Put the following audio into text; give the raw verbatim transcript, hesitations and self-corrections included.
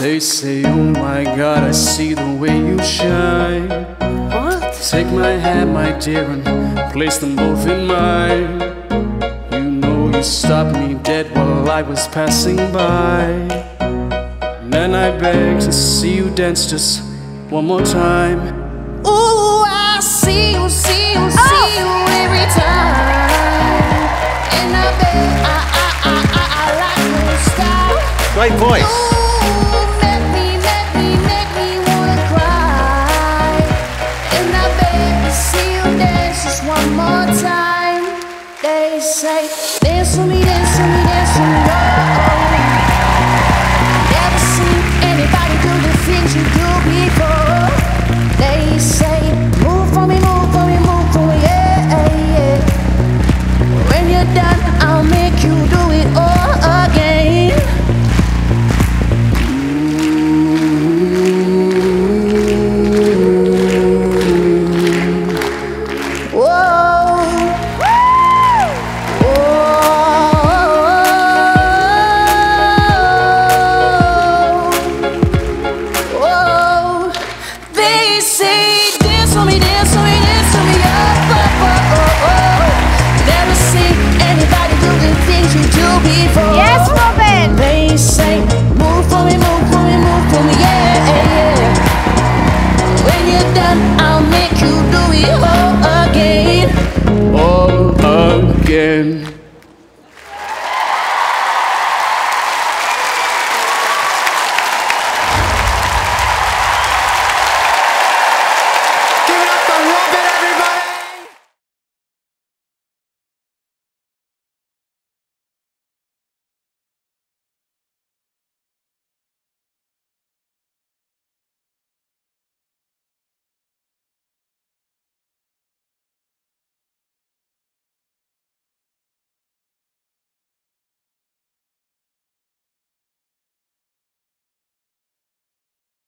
They say, oh my God, I see the way you shine. What? Take my hand, my dear, and place them both in mine. You know you stopped me dead while I was passing by, and then I beg to see you dance just one more time. Ooh, I see you, see you, oh. see you every time, and I beg, I, I, I, I, I like your style. Great voice. Ooh, make me, make me, make me wanna cry, and I beg to see you dance just one more time. They say, dance for me, dance for me, dance for me.